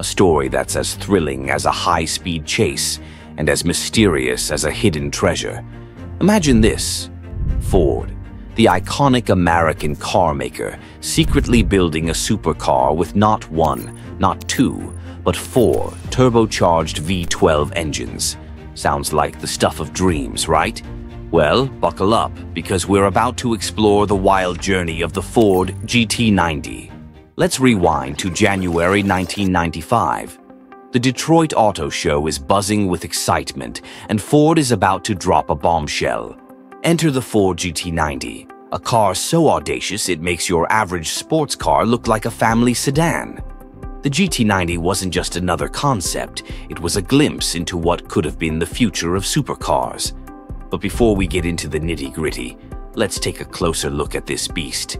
A story that's as thrilling as a high-speed chase and as mysterious as a hidden treasure. Imagine this: Ford, the iconic American car maker, secretly building a supercar with not one, not two, but four turbocharged V12 engines. Sounds like the stuff of dreams, right? Well, buckle up, because we're about to explore the wild journey of the Ford GT90. Let's rewind to January 1995. The Detroit Auto Show is buzzing with excitement, and Ford is about to drop a bombshell. Enter the Ford GT90, a car so audacious it makes your average sports car look like a family sedan. The GT90 wasn't just another concept, it was a glimpse into what could have been the future of supercars. But before we get into the nitty-gritty, let's take a closer look at this beast.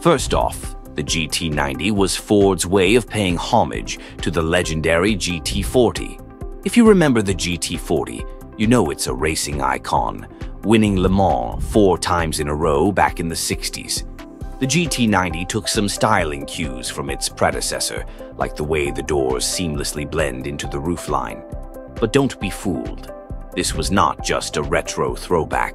First off, the GT90 was Ford's way of paying homage to the legendary GT40. If you remember the GT40, you know it's a racing icon, winning Le Mans 4 times in a row back in the 60s. The GT90 took some styling cues from its predecessor, like the way the doors seamlessly blend into the roofline. But don't be fooled. This was not just a retro throwback.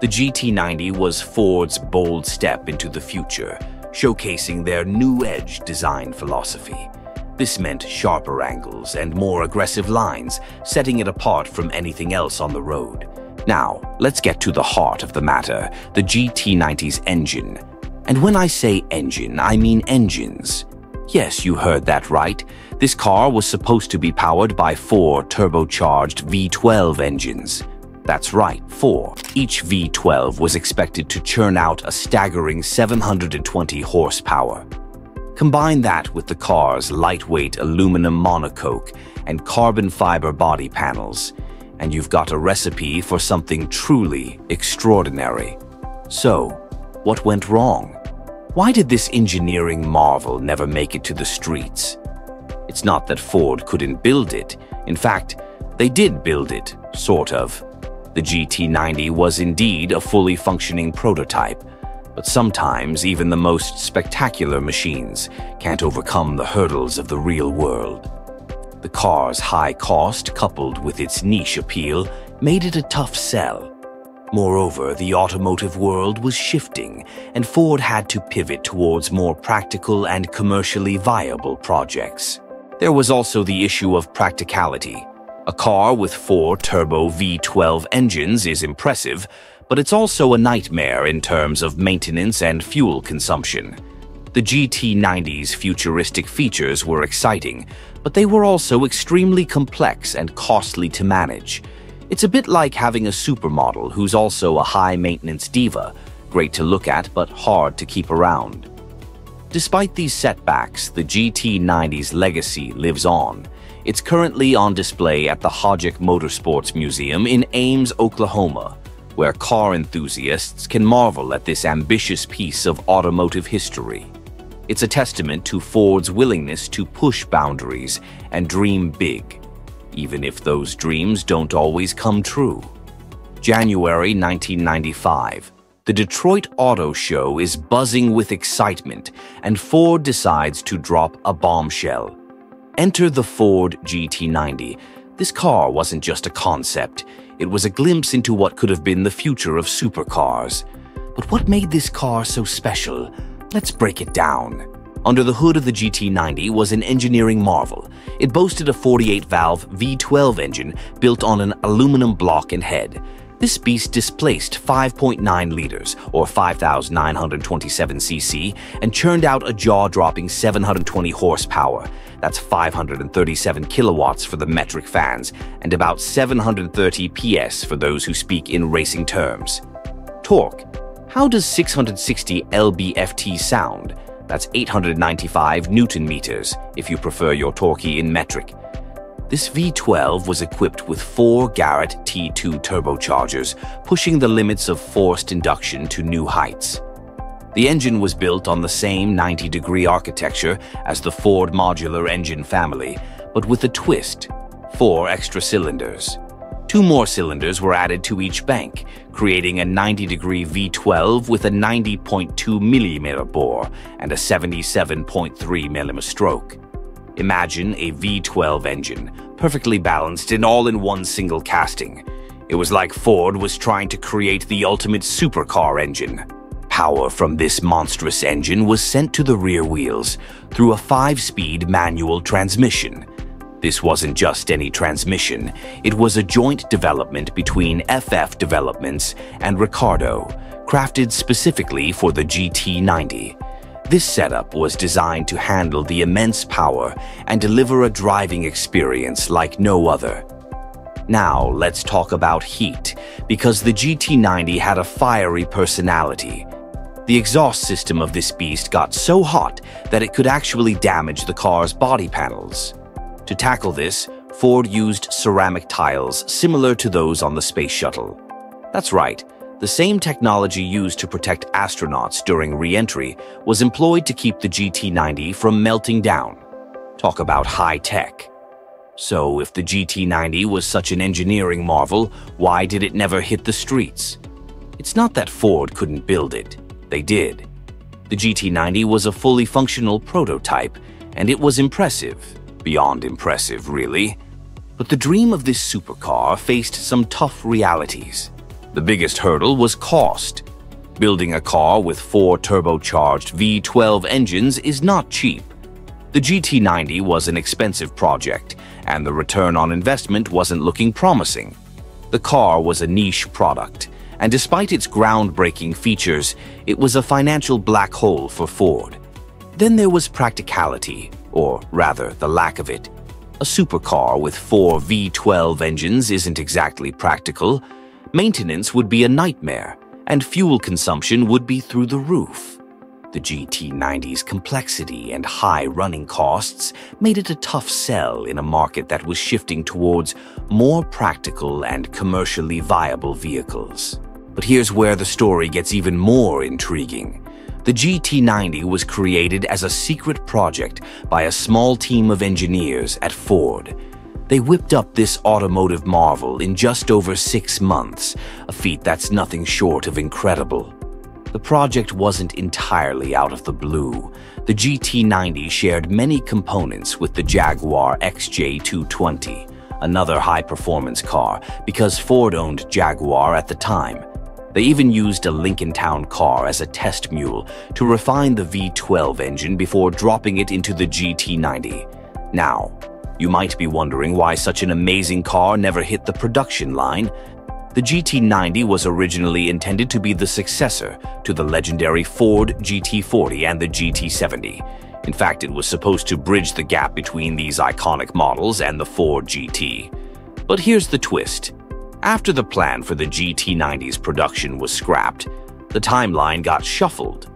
The GT90 was Ford's bold step into the future, showcasing their new-edge design philosophy. This meant sharper angles and more aggressive lines, setting it apart from anything else on the road. Now, let's get to the heart of the matter, the GT90's engine. And when I say engine, I mean engines. Yes, you heard that right. This car was supposed to be powered by 4 turbocharged V12 engines. That's right, 4. Each V12 was expected to churn out a staggering 720 horsepower. Combine that with the car's lightweight aluminum monocoque and carbon fiber body panels, and you've got a recipe for something truly extraordinary. So, what went wrong? Why did this engineering marvel never make it to the streets? It's not that Ford couldn't build it. In fact, they did build it, sort of. The GT90 was indeed a fully functioning prototype, but sometimes even the most spectacular machines can't overcome the hurdles of the real world. The car's high cost, coupled with its niche appeal, made it a tough sell. Moreover, the automotive world was shifting, and Ford had to pivot towards more practical and commercially viable projects. There was also the issue of practicality. A car with 4 turbo V12 engines is impressive, but it's also a nightmare in terms of maintenance and fuel consumption. The GT90's futuristic features were exciting, but they were also extremely complex and costly to manage. It's a bit like having a supermodel who's also a high-maintenance diva, great to look at but hard to keep around. Despite these setbacks, the GT90's legacy lives on. It's currently on display at the Hodgick Motorsports Museum in Ames, Oklahoma, where car enthusiasts can marvel at this ambitious piece of automotive history. It's a testament to Ford's willingness to push boundaries and dream big, even if those dreams don't always come true. January 1995. The Detroit Auto Show is buzzing with excitement, and Ford decides to drop a bombshell. Enter the Ford GT90. This car wasn't just a concept, it was a glimpse into what could have been the future of supercars. But what made this car so special? Let's break it down. Under the hood of the GT90 was an engineering marvel. It boasted a 48-valve V12 engine built on an aluminum block and head. This beast displaced 5.9 liters, or 5,927 cc, and churned out a jaw-dropping 720 horsepower. That's 537 kilowatts for the metric fans, and about 730 PS for those who speak in racing terms. Torque. How does 660 lb-ft sound? That's 895 Newton-meters, if you prefer your torquey in metric. This V12 was equipped with 4 Garrett T2 turbochargers, pushing the limits of forced induction to new heights. The engine was built on the same 90-degree architecture as the Ford modular engine family, but with a twist: 4 extra cylinders. 2 more cylinders were added to each bank, creating a 90-degree V12 with a 90.2 mm bore and a 77.3 mm stroke. Imagine a V12 engine, perfectly balanced and all in one single casting. It was like Ford was trying to create the ultimate supercar engine. Power from this monstrous engine was sent to the rear wheels through a 5-speed manual transmission. This wasn't just any transmission, it was a joint development between FF Developments and Ricardo, crafted specifically for the GT90. This setup was designed to handle the immense power and deliver a driving experience like no other. Now let's talk about heat, because the GT90 had a fiery personality. The exhaust system of this beast got so hot that it could actually damage the car's body panels. To tackle this, Ford used ceramic tiles similar to those on the space shuttle. That's right, the same technology used to protect astronauts during re-entry was employed to keep the GT90 from melting down. Talk about high tech. So if the GT90 was such an engineering marvel, why did it never hit the streets? It's not that Ford couldn't build it. They did. The GT90 was a fully functional prototype, and it was impressive. Beyond impressive, really. But the dream of this supercar faced some tough realities. The biggest hurdle was cost. Building a car with 4 turbocharged V12 engines is not cheap. The GT90 was an expensive project, and the return on investment wasn't looking promising. The car was a niche product, and despite its groundbreaking features, it was a financial black hole for Ford. Then there was practicality, or rather, the lack of it. A supercar with 4 V12 engines isn't exactly practical. Maintenance would be a nightmare, and fuel consumption would be through the roof. The GT90's complexity and high running costs made it a tough sell in a market that was shifting towards more practical and commercially viable vehicles. But here's where the story gets even more intriguing. The GT90 was created as a secret project by a small team of engineers at Ford. They whipped up this automotive marvel in just over 6 months, a feat that's nothing short of incredible. The project wasn't entirely out of the blue. The GT90 shared many components with the Jaguar XJ220, another high-performance car, because Ford owned Jaguar at the time. They even used a Lincoln Town Car as a test mule to refine the V12 engine before dropping it into the GT90. Now, you might be wondering why such an amazing car never hit the production line. The GT90 was originally intended to be the successor to the legendary Ford GT40 and the GT70. In fact, it was supposed to bridge the gap between these iconic models and the Ford GT. But here's the twist. After the plan for the GT90's production was scrapped, the timeline got shuffled.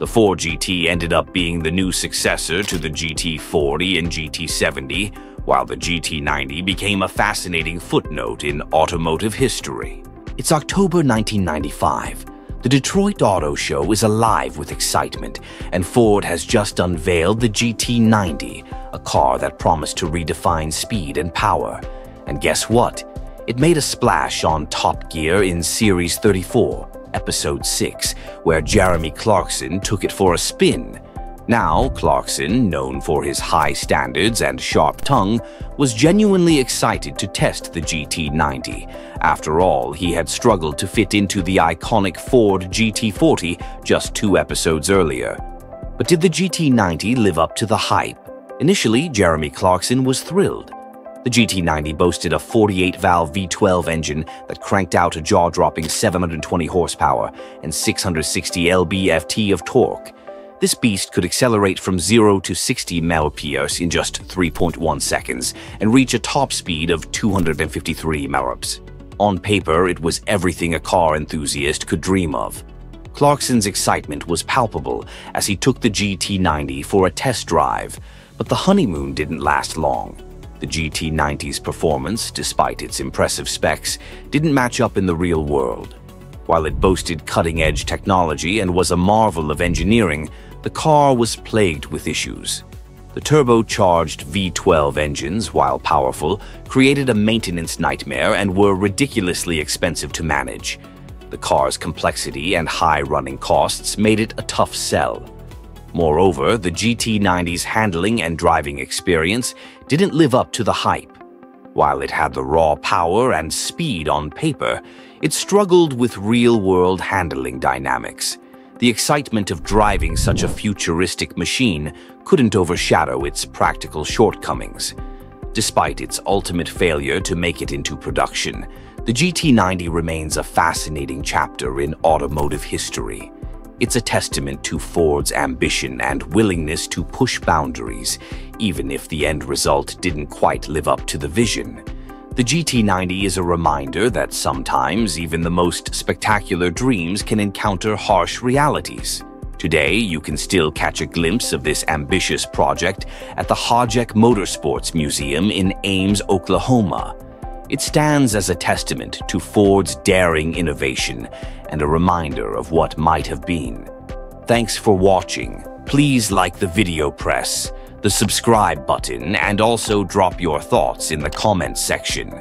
The Ford GT ended up being the new successor to the GT40 and GT70, while the GT90 became a fascinating footnote in automotive history. It's October 1995. The Detroit Auto Show is alive with excitement, and Ford has just unveiled the GT90, a car that promised to redefine speed and power. And guess what? It made a splash on Top Gear in Series 34, Episode 6, where Jeremy Clarkson took it for a spin. Now, Clarkson, known for his high standards and sharp tongue, was genuinely excited to test the GT90. After all, he had struggled to fit into the iconic Ford GT40 just 2 episodes earlier. But did the GT90 live up to the hype? Initially, Jeremy Clarkson was thrilled. The GT90 boasted a 48-valve V12 engine that cranked out a jaw-dropping 720 horsepower and 660 lb-ft of torque. This beast could accelerate from 0 to 60 mph in just 3.1 seconds and reach a top speed of 253 mph. On paper, it was everything a car enthusiast could dream of. Clarkson's excitement was palpable as he took the GT90 for a test drive, but the honeymoon didn't last long. The GT90's performance, despite its impressive specs, didn't match up in the real world. While it boasted cutting-edge technology and was a marvel of engineering, the car was plagued with issues. The turbocharged V12 engines, while powerful, created a maintenance nightmare and were ridiculously expensive to manage. The car's complexity and high running costs made it a tough sell. Moreover, the GT90's handling and driving experience didn't live up to the hype. While it had the raw power and speed on paper, it struggled with real-world handling dynamics. The excitement of driving such a futuristic machine couldn't overshadow its practical shortcomings. Despite its ultimate failure to make it into production, the GT90 remains a fascinating chapter in automotive history. It's a testament to Ford's ambition and willingness to push boundaries, even if the end result didn't quite live up to the vision. The GT90 is a reminder that sometimes even the most spectacular dreams can encounter harsh realities. Today, you can still catch a glimpse of this ambitious project at the Hodgick Motorsports Museum in Ames, Oklahoma. It stands as a testament to Ford's daring innovation and a reminder of what might have been. Thanks for watching. Please like the video, press the subscribe button, and also drop your thoughts in the comments section.